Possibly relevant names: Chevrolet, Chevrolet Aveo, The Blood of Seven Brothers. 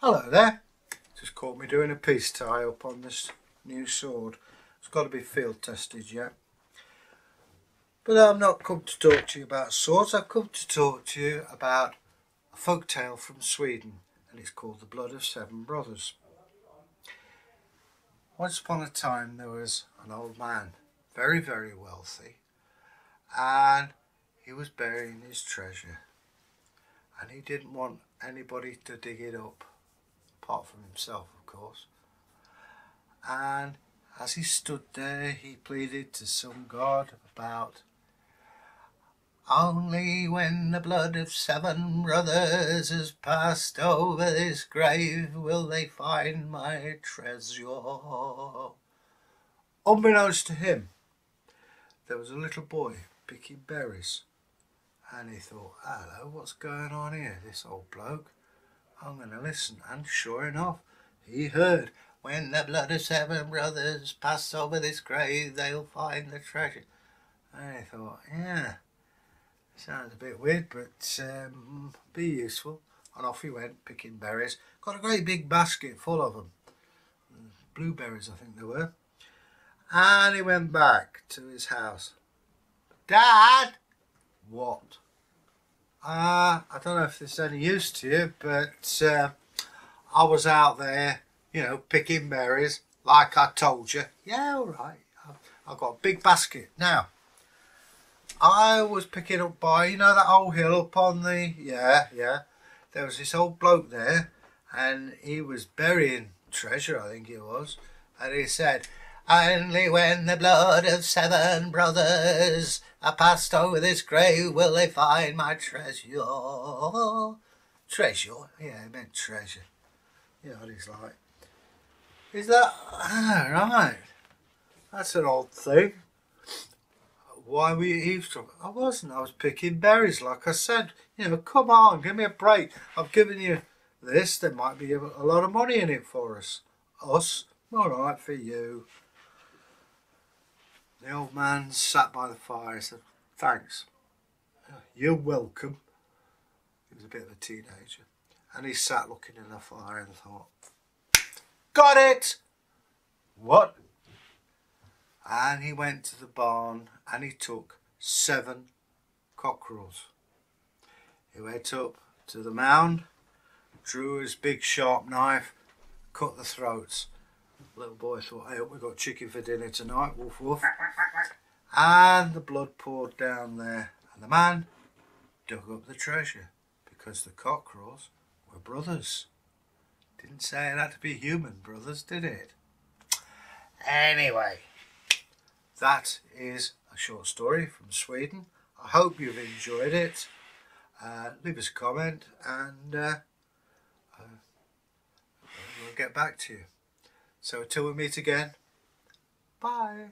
Hello there, just caught me doing a piece tie up on this new sword. It's got to be field tested yet. But I'm not come to talk to you about swords, I've come to talk to you about a folktale from Sweden, and it's called The Blood of Seven Brothers. Once upon a time there was an old man, very very wealthy, and he was burying his treasure, and he didn't want anybody to dig it up. Apart from himself, of course. And as he stood there, he pleaded to some god about only when the blood of seven brothers has passed over this grave will they find my treasure. Unbeknownst to him, there was a little boy picking berries, and he thought, hello, what's going on here, this old bloke? I'm going to listen, and sure enough, he heard, when the blood of seven brothers pass over this grave, they'll find the treasure. And he thought, yeah, sounds a bit weird, but be useful. And off he went, picking berries. Got a great big basket full of them. Blueberries, I think they were. And he went back to his house. Dad! What? I don't know if this is any use to you, but I was out there, you know, picking berries, like I told you. Yeah, all right. I've got a big basket. Now, I was picking up by, you know, that old hill up on the, yeah. There was this old bloke there, and he was burying treasure, I think it was. And he said, only when the blood of seven brothers are passed over this grave will they find my treasure. Treasure? Yeah, he meant treasure. You know what he's like. Is that... Ah, right. That's an odd thing. Why were you eavesdropping? I wasn't. I was picking berries, like I said. You know, come on, give me a break. I've given you this. There might be a lot of money in it for us. Us? All right, for you. The old man sat by the fire and said, thanks. You're welcome. He was a bit of a teenager. And he sat looking in the fire and thought, got it! What? And he went to the barn and he took 7 cockerels. He went up to the mound, drew his big sharp knife, cut the throats. Little boy thought, hey, we've got chicken for dinner tonight, woof woof. And the blood poured down there, and the man dug up the treasure, because the cockerels were brothers. Didn't say it had to be human brothers, did it? Anyway, that is a short story from Sweden. I hope you've enjoyed it. Leave us a comment, and we'll get back to you. So until we meet again, bye.